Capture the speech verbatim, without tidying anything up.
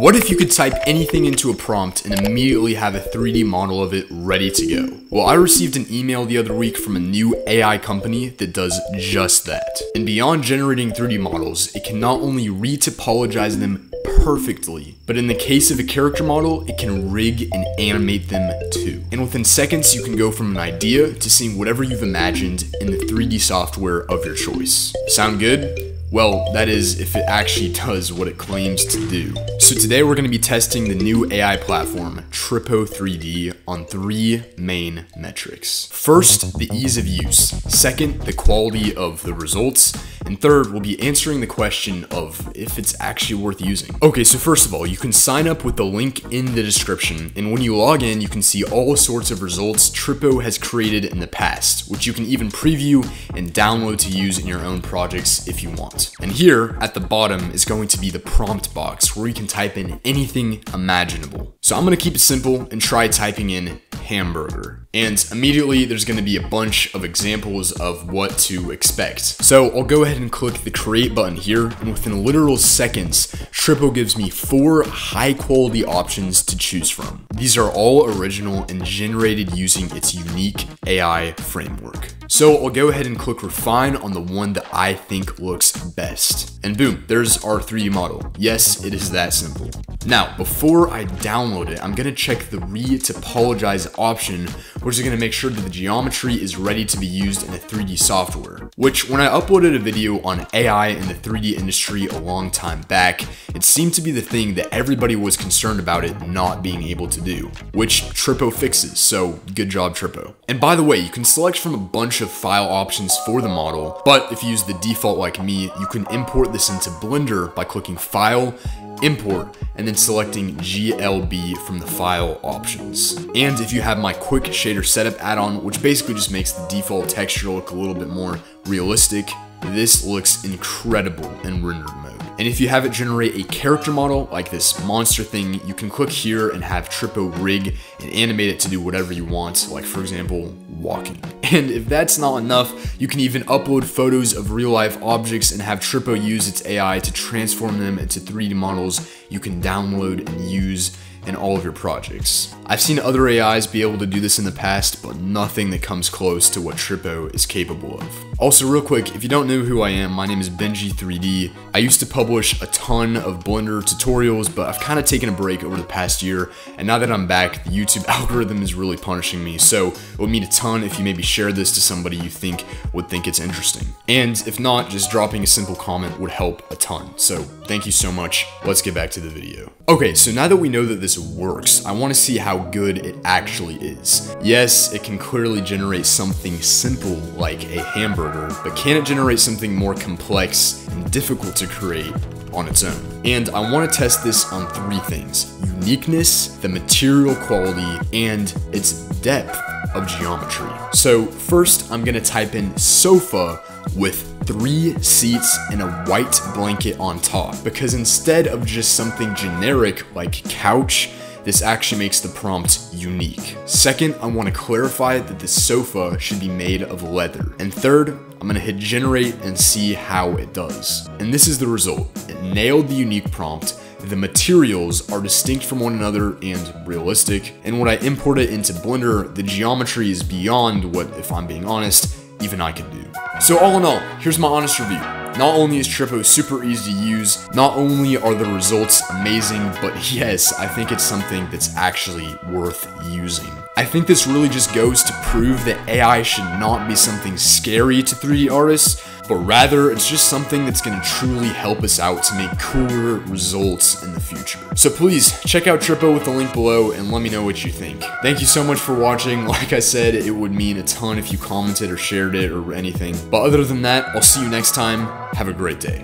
What if you could type anything into a prompt and immediately have a three D model of it ready to go? Well, I received an email the other week from a new A I company that does just that. And beyond generating three D models, it can not only re-topologize them perfectly, but in the case of a character model, it can rig and animate them too. And within seconds, you can go from an idea to seeing whatever you've imagined in the three D software of your choice. Sound good? Well, that is if it actually does what it claims to do. So today we're going to be testing the new A I platform, Tripo three D, on three main metrics. First, the ease of use. Second, the quality of the results. And third, we'll be answering the question of if it's actually worth using. Okay, so first of all, you can sign up with the link in the description. And when you log in, you can see all sorts of results Tripo has created in the past, which you can even preview and download to use in your own projects if you want. And here at the bottom is going to be the prompt box where you can type in anything imaginable. So I'm going to keep it simple and try typing in hamburger. And immediately there's going to be a bunch of examples of what to expect. So I'll go ahead and click the create button here. And within literal seconds, Tripo gives me four high quality options to choose from. These are all original and generated using its unique A I framework. So I'll go ahead and click refine on the one that I think looks best. And boom, there's our three D model. Yes, it is that simple. Now, before I download it, I'm gonna check the re-topologize option, which is gonna make sure that the geometry is ready to be used in a three D software, which when I uploaded a video on A I in the three D industry a long time back, it seemed to be the thing that everybody was concerned about it not being able to do, which Tripo fixes, so good job, Tripo. And by the way, you can select from a bunch of file options for the model, but if you use the default like me, you can import this into Blender by clicking File, Import, and then selecting G L B from the file options. And if you have my quick shader setup add-on, which basically just makes the default texture look a little bit more realistic, this looks incredible in render mode. And if you have it generate a character model like this monster thing, you can click here and have Tripo rig and animate it to do whatever you want, like for example, walking. And if that's not enough, you can even upload photos of real life objects and have Tripo use its A I to transform them into three D models you can download and use in all of your projects. I've seen other A Is be able to do this in the past, but nothing that comes close to what Tripo is capable of. Also, real quick, if you don't know who I am, my name is Benji three D. I used to publish a ton of Blender tutorials, but I've kind of taken a break over the past year, and now that I'm back, the YouTube algorithm is really punishing me, so it would mean a ton if you maybe share this to somebody you think would think it's interesting. And if not, just dropping a simple comment would help a ton, so thank you so much. Let's get back to the video. Okay, so now that we know that this works, I want to see how good it actually is. Yes, it can clearly generate something simple like a hamburger, but can it generate something more complex and difficult to create on its own? And I want to test this on three things: uniqueness, the material quality, and its depth of geometry. So first, I'm going to type in sofa with three seats and a white blanket on top, because instead of just something generic like couch, this actually makes the prompt unique. Second, I want to clarify that the sofa should be made of leather. And third, I'm going to hit generate and see how it does. And this is the result. It nailed the unique prompt. The materials are distinct from one another and realistic. And when I import it into Blender, the geometry is beyond what, if I'm being honest, even I can do. So all in all, here's my honest review. Not only is Tripo super easy to use, not only are the results amazing, but yes, I think it's something that's actually worth using. I think this really just goes to prove that A I should not be something scary to three D artists, but rather it's just something that's going to truly help us out to make cooler results in the future. So please check out Tripo with the link below and let me know what you think. Thank you so much for watching. Like I said, it would mean a ton if you commented or shared it or anything. But other than that, I'll see you next time. Have a great day.